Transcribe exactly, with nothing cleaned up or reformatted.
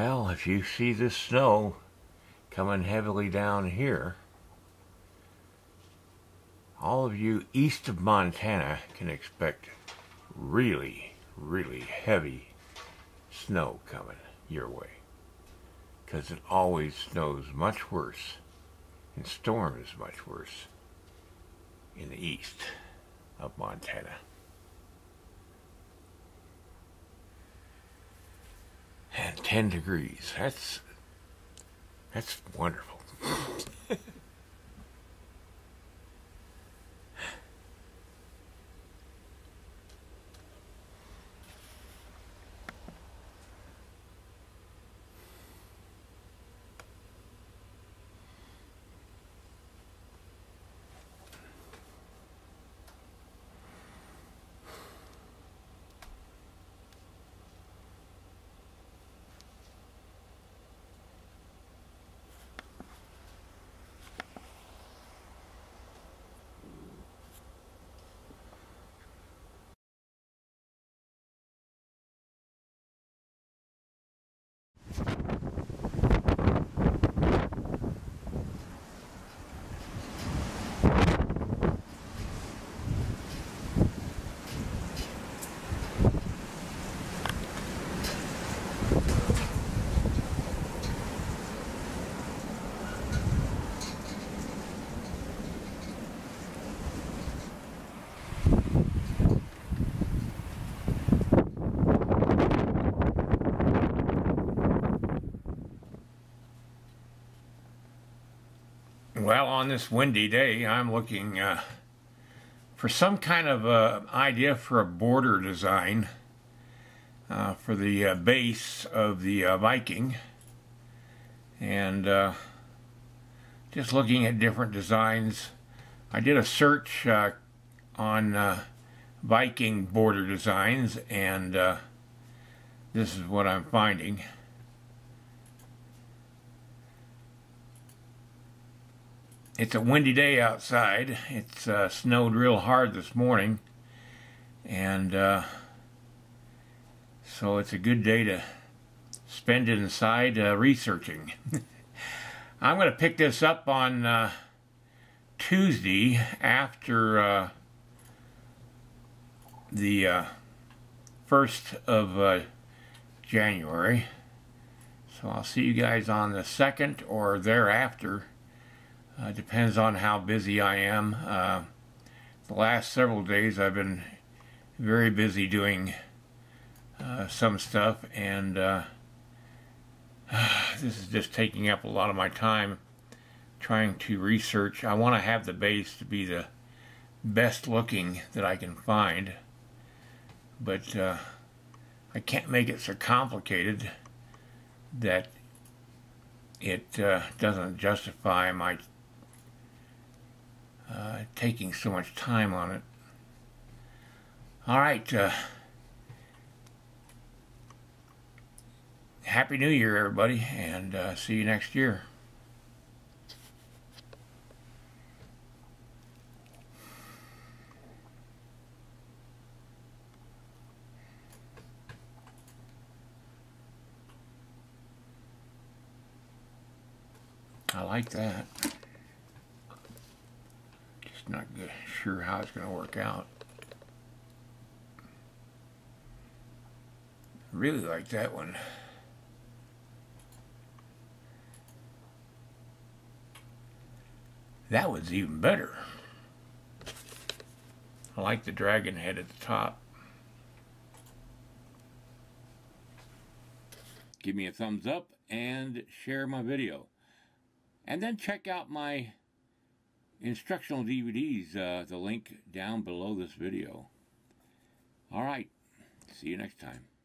Well, if you see this snow coming heavily down here, all of you east of Montana can expect really, really heavy snow coming your way, because it always snows much worse and storms much worse in the east of Montana. And ten degrees, that's, that's wonderful. Well, on this windy day, I'm looking uh, for some kind of uh, idea for a border design uh, for the uh, base of the uh, Viking, and uh, just looking at different designs. I did a search uh, on uh, Viking border designs, and uh, this is what I'm finding. It's a windy day outside. It's uh, snowed real hard this morning, and uh, so it's a good day to spend inside uh, researching. I'm going to pick this up on uh, Tuesday after uh, the uh, first of January, so I'll see you guys on the second or thereafter. Uh, depends on how busy I am. Uh, the last several days I've been very busy doing uh, some stuff, and uh, this is just taking up a lot of my time trying to research. I want to have the base to be the best looking that I can find, but uh, I can't make it so complicated that it uh, doesn't justify my Uh, taking so much time on it. All right. Uh, Happy New Year, everybody, and uh, see you next year. I like that. Not sure how it's going to work out. Really like that one. That one's even better. I like the dragon head at the top. Give me a thumbs up and share my video. And then check out my instructional D V Ds, uh, the link down below this video. All right, see you next time.